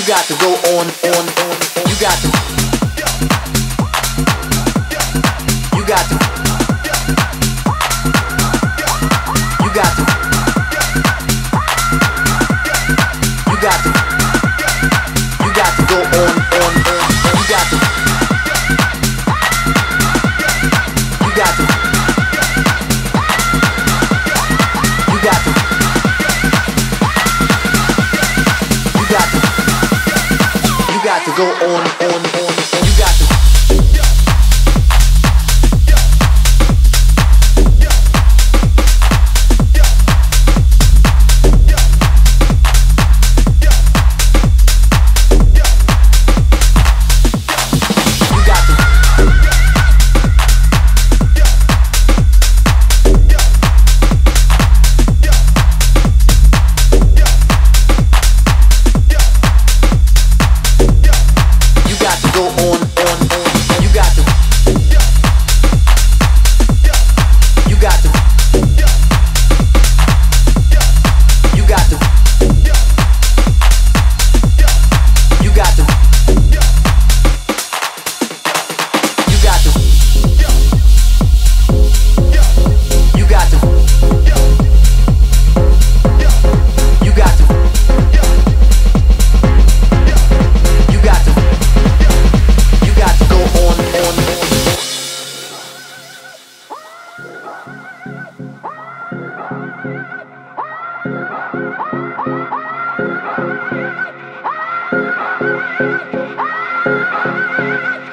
You got to go on. You got to. You got to. You got to. You got to. You got to go on. You got to. You got to. You got to. You got to. You got to go on. You got to.